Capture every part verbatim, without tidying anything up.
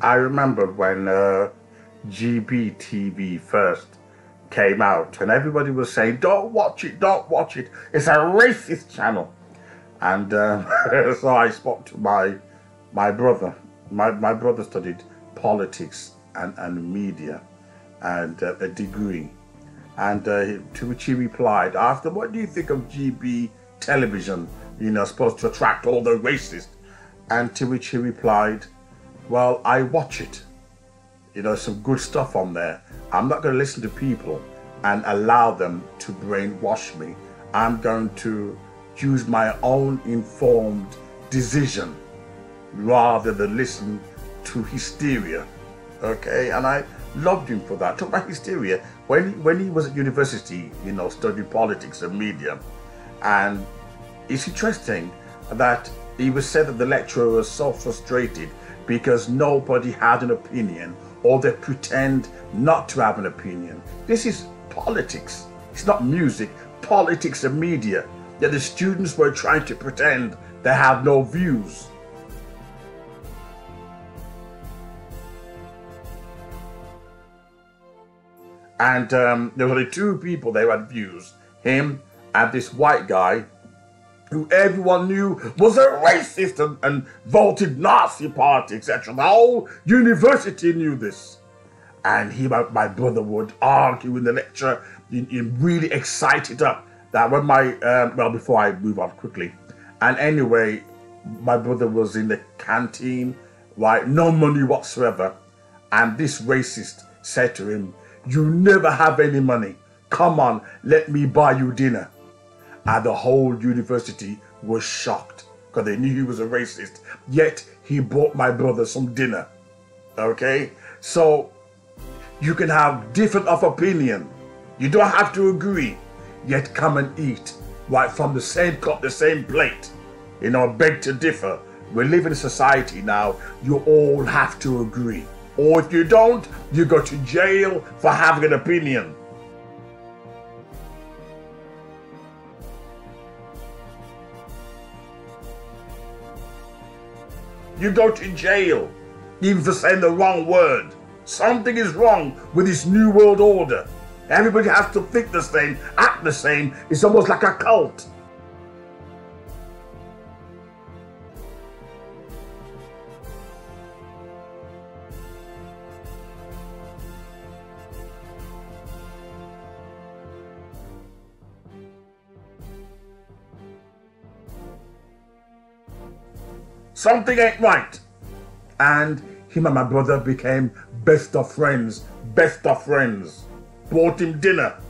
I remember when uh, G B T V first came out and everybody was saying, don't watch it, don't watch it, it's a racist channel. And um, so I spoke to my, my brother. My, my brother studied politics and, and media and uh, a degree. And uh, to which he replied, after, what do you think of G B television, you know, supposed to attract all the racists? And to which he replied, well, I watch it. You know, some good stuff on there. I'm not going to listen to people and allow them to brainwash me. I'm going to use my own informed decision rather than listen to hysteria. Okay, and I loved him for that. Talk about hysteria. When, when he was at university, you know, studying politics and media, and it's interesting that he was said that the lecturer was so frustrated because nobody had an opinion, or they pretend not to have an opinion. This is politics. It's not music, politics and media. That the students were trying to pretend they have no views. And um, there were only two people they had views, him and this white guy who everyone knew was a racist and, and voted Nazi party, et cetera. The whole university knew this. And he, my, my brother, would argue in the lecture, he, he really excited up that when my, um, well, before I move on quickly. And anyway, my brother was in the canteen, right, no money whatsoever. And this racist said to him, you never have any money. Come on, let me buy you dinner. And the whole university was shocked because they knew he was a racist. Yet he bought my brother some dinner. Okay? So you can have different of opinion. You don't have to agree. Yet come and eat right from the same cup, the same plate. You know, beg to differ. We live in a society now, you all have to agree. Or if you don't, you go to jail for having an opinion. You go to jail, even for saying the wrong word. Something is wrong with this new world order. Everybody has to think the same, act the same. It's almost like a cult. Something ain't right. And him and my brother became best of friends, best of friends. Bought him dinner.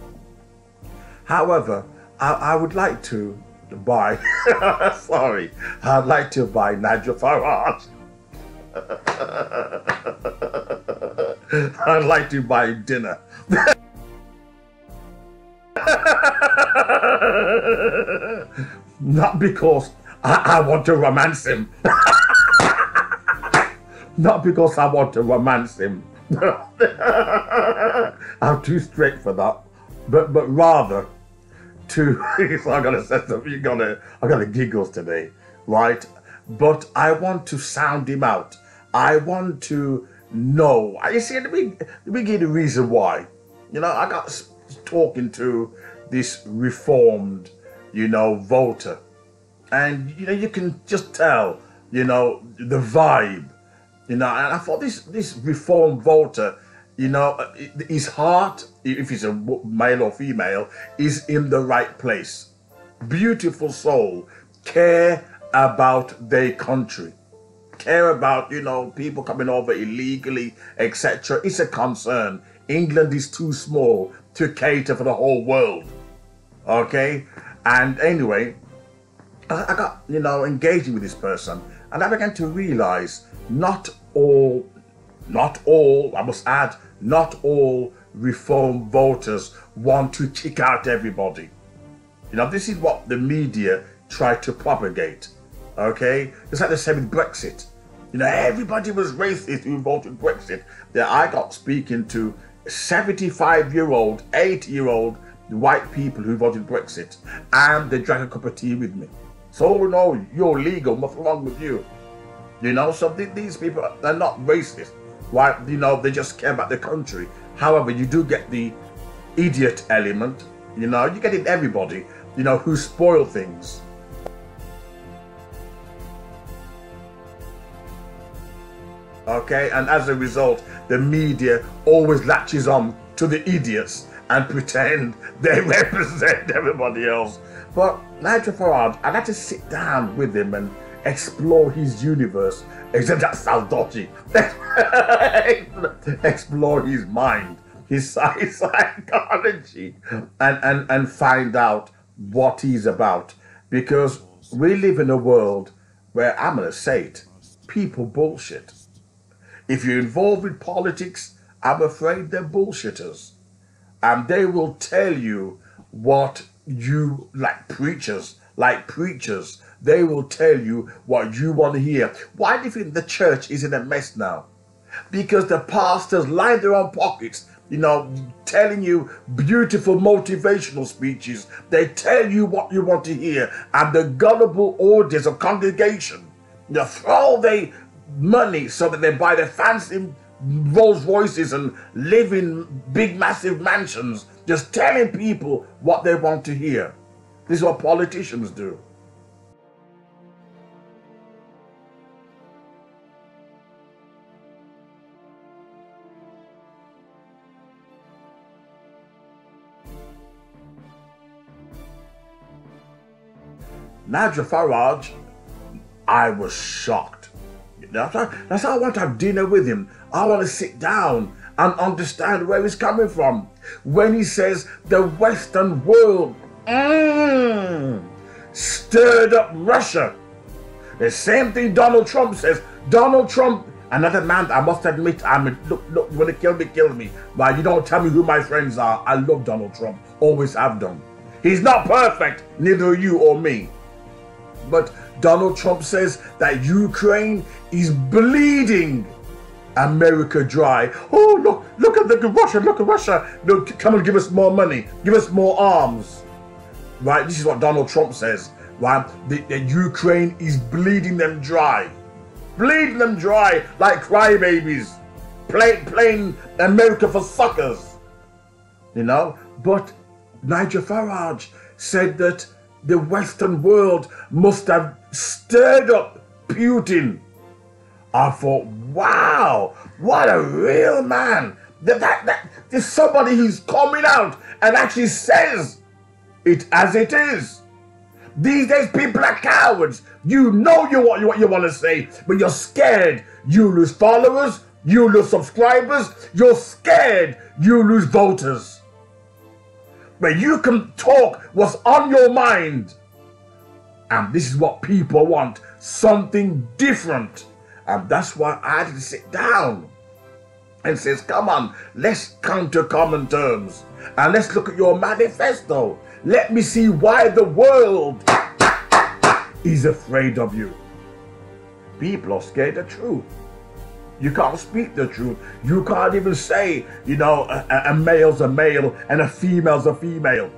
However, I, I would like to buy, sorry, I'd like to buy Nigel Farage. I'd like to buy him dinner. Not because I, I want to romance him. Not because I want to romance him. I'm too strict for that, but but rather to. So I'm gonna say something. You gotta. I gotta giggles today, right? But I want to sound him out. I want to know. You see, let me let me give the reason why. You know, I got talking to this reformed, you know, voter, and you know, you can just tell, you know, the vibe. You know, and I thought this this reformed voter, you know, his heart, if he's a male or female, is in the right place. Beautiful soul, care about their country, care about, you know, people coming over illegally, et cetera. It's a concern. England is too small to cater for the whole world. Okay, and anyway, I got, you know, engaging with this person, and I began to realise. Not all, not all, I must add, not all reform voters want to kick out everybody. You know, this is what the media tried to propagate, okay? It's like the same with Brexit. You know, everybody was racist who voted Brexit. Then I got speaking to seventy-five-year-old, eighty-year-old white people who voted Brexit, and they drank a cup of tea with me. So, no, you're legal, what's wrong with you? You know, so these people, they're not racist. Why, you know, they just care about the country. However, you do get the idiot element, you know, you get it in everybody, you know, who spoil things. Okay, and as a result, the media always latches on to the idiots and pretend they represent everybody else. But Nigel Farage, I got to sit down with him and explore his universe, except that sounds dodgy. Explore his mind, his psychology, and, and, and find out what he's about. Because we live in a world where, I'm going to say it, people bullshit. If you're involved with politics, I'm afraid they're bullshitters. And they will tell you what you, like preachers, like preachers, they will tell you what you want to hear. Why do you think the church is in a mess now? Because the pastors line their own pockets, you know, telling you beautiful motivational speeches. They tell you what you want to hear. And the gullible audience of congregation, you know, throw their money so that they buy their fancy Rolls Royces and live in big massive mansions, just telling people what they want to hear. This is what politicians do. Nigel Farage, I was shocked. That's why I want to have dinner with him. I want to sit down and understand where he's coming from. When he says the Western world mm, stirred up Russia. The same thing Donald Trump says. Donald Trump, another man that I must admit, I'm a, look, look, you want to kill me, kill me. But you don't tell me who my friends are. I love Donald Trump. Always have done. He's not perfect, neither you or me. But Donald Trump says that Ukraine is bleeding America dry. Oh, look, look at the Russia, look at Russia. Look, come and give us more money, give us more arms. Right, this is what Donald Trump says, right? That, that Ukraine is bleeding them dry. Bleeding them dry like crybabies. Play, playing America for suckers. You know, but Nigel Farage said that the Western world must have stirred up Putin. I thought, wow, what a real man. The fact that there's somebody who's coming out and actually says it as it is. These days, people are cowards. You know you what, what you want to say, but you're scared. You lose followers, you lose subscribers, you're scared, you lose voters. Where you can talk what's on your mind. And this is what people want, something different. And that's why I had to sit down and says, come on, let's come to common terms. And let's look at your manifesto. Let me see why the world is afraid of you. People are scared of truth. You can't speak the truth. You can't even say, you know, a, a male's a male and a female's a female.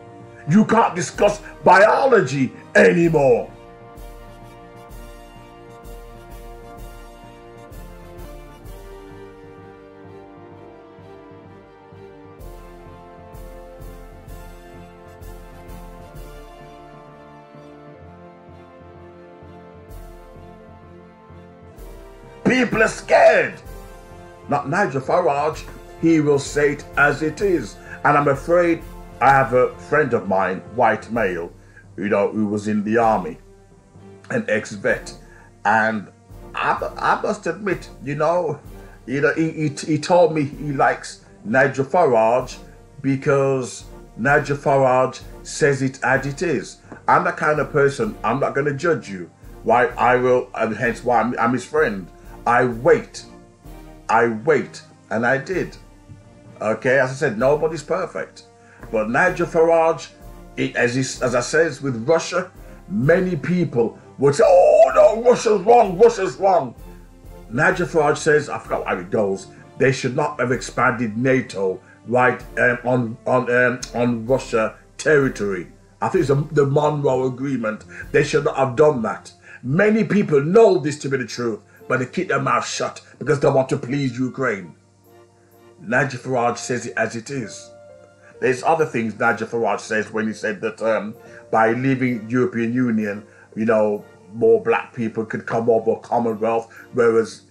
You can't discuss biology anymore. People are scared. Not Nigel Farage, he will say it as it is. And I'm afraid I have a friend of mine, white male, you know, who was in the army, an ex-vet. And I, I must admit, you know, you know, he, he, he told me he likes Nigel Farage because Nigel Farage says it as it is. I'm the kind of person, I'm not going to judge you, right? I will, and hence why I'm, I'm his friend. I wait, I wait, and I did. Okay, as I said, nobody's perfect. But Nigel Farage, it, as, he, as I says, with Russia, many people would say, oh no, Russia's wrong, Russia's wrong. Nigel Farage says, I forgot how it goes, they should not have expanded NATO right um, on, on, um, on Russia territory. I think it's a, the Monroe agreement. They should not have done that. Many people know this to be the truth. but they keep their mouth shut because they want to please Ukraine. Nigel Farage says it as it is. There's other things Nigel Farage says when he said that um, by leaving European Union, you know, more black people could come over Commonwealth, whereas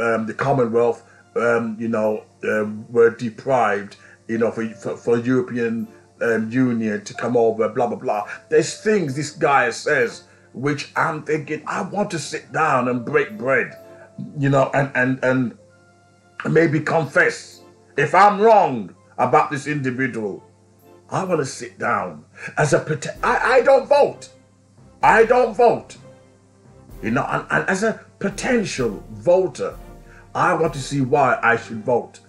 um, the Commonwealth, um, you know, um, were deprived, you know, for, for, for European um, Union to come over, blah, blah, blah. There's things this guy says which I'm thinking, I want to sit down and break bread, you know, and, and, and maybe confess. If I'm wrong about this individual, I want to sit down as a protect. I, I don't vote. I don't vote. You know, and, and as a potential voter, I want to see why I should vote.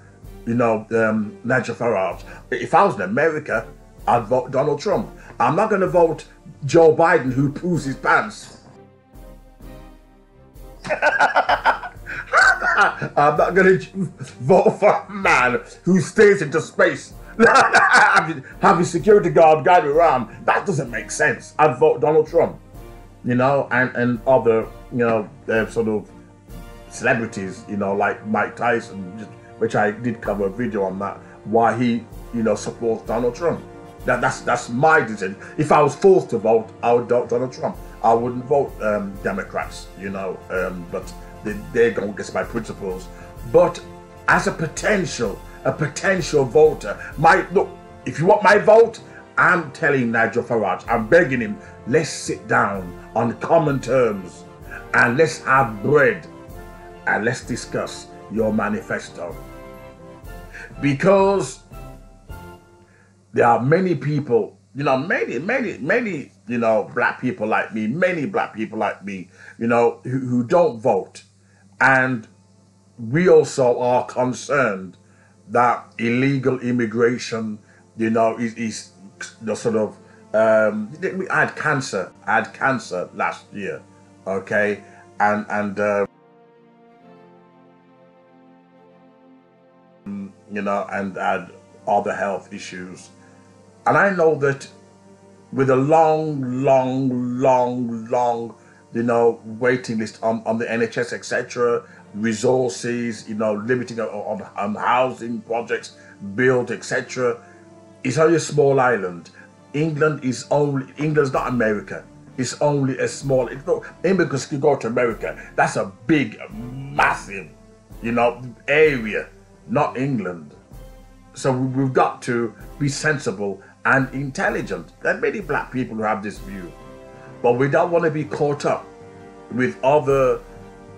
You know, um, Nigel Farage. If I was in America, I'd vote Donald Trump. I'm not going to vote Joe Biden, who poos his pants. I'm not going to vote for a man who stares into space. having, having security guard guide me around. That doesn't make sense. I'd vote Donald Trump. You know, and, and other, you know, uh, sort of celebrities, you know, like Mike Tyson, which I did cover a video on that, why he, you know, supports Donald Trump. That, that's that's my decision. If I was forced to vote, I would vote Donald Trump. I wouldn't vote um, Democrats, you know, um, but they, they're going against my principles. But as a potential, a potential voter, my, look, if you want my vote, I'm telling Nigel Farage, I'm begging him, let's sit down on common terms and let's have bread and let's discuss your manifesto. Because there are many people, you know, many, many, many, you know, black people like me, many black people like me, you know, who, who don't vote. And we also are concerned that illegal immigration, you know, is, is the sort of, um, I had cancer, I had cancer last year, okay, and, and, uh, you know, and had other health issues. And I know that with a long, long, long, long, you know, waiting list on, on the N H S, et cetera, resources, you know, limiting on, on housing projects, built, et cetera, it's only a small island. England is only, England's not America. It's only a small, it's not, immigrants can go to America. That's a big, massive, you know, area, not England. So we've got to be sensible and intelligent. There are many black people who have this view, but we don't want to be caught up with other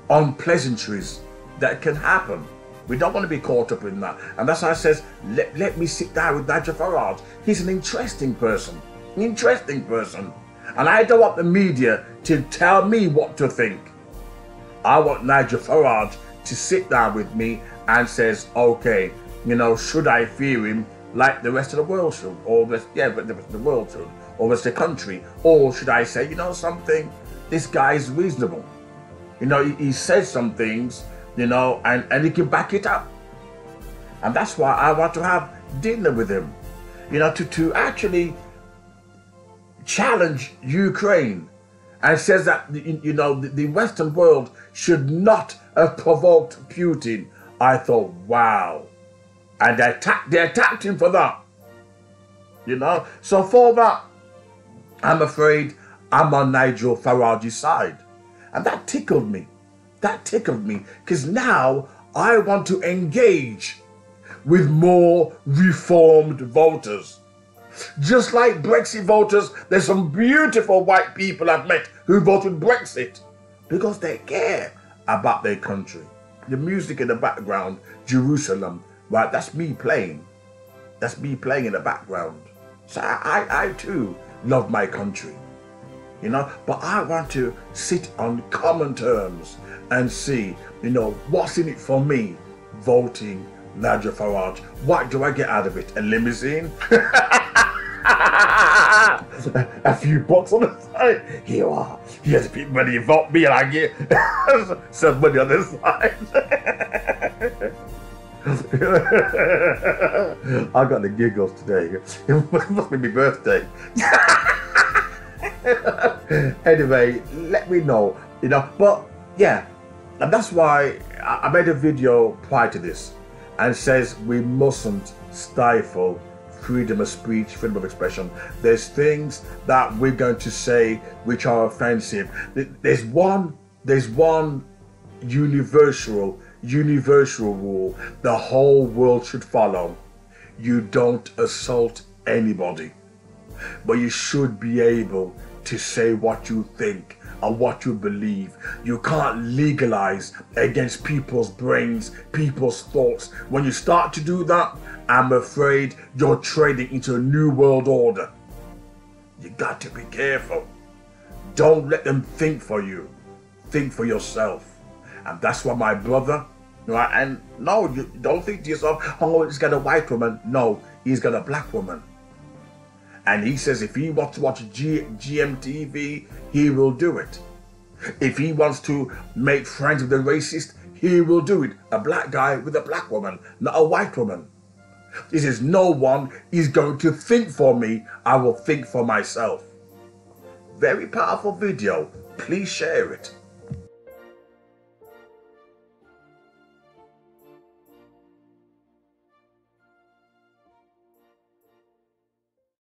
unpleasantries that can happen. We don't want to be caught up in that. And that's why I says, let, let me sit down with Nigel Farage. He's an interesting person, an interesting person. And I don't want the media to tell me what to think. I want Nigel Farage to sit down with me and says, okay, you know, should I fear him like the rest of the world should? Or the, yeah, but the rest of the world should, or the rest of the country. Or should I say, you know something, this guy is reasonable. You know, he, he says some things, you know, and, and he can back it up. And that's why I want to have dinner with him, you know, to, to actually challenge Ukraine. And says that, you know, the Western world should not have provoked Putin. I thought, wow. And they attacked, they attacked him for that, you know. So for that, I'm afraid I'm on Nigel Farage's side. And that tickled me. That tickled me. Because now I want to engage with more reformed voters. Just like Brexit voters, there's some beautiful white people I've met who voted Brexit because they care about their country. The music in the background, Jerusalem, right? That's me playing. That's me playing in the background. So I, I, I too love my country, you know, but I want to sit on common terms and see, you know, what's in it for me voting Nigel Farage? What do I get out of it? A limousine? A few bucks on the side. Here you are. You have to pay money, you vote me and I get some money on the side. I got the giggles today. It must be my birthday. Anyway, let me know. You know, but yeah, And that's why I made a video prior to this and says we mustn't stifle freedom of speech, freedom of expression. There's things that we're going to say which are offensive. There's one, there's one universal, universal rule the whole world should follow. You don't assault anybody, but you should be able to say what you think and what you believe. You can't legalize against people's brains, people's thoughts. When you start to do that, I'm afraid you're trading into a new world order. You got to be careful. Don't let them think for you. Think for yourself. And that's why my brother, right? And no, you don't think to yourself, oh, he's got a white woman. No, he's got a black woman. And he says if he wants to watch G M T V, he will do it. If he wants to make friends with the racist, he will do it. A black guy with a black woman, not a white woman. He says, no one is going to think for me. I will think for myself. Very powerful video. Please share it.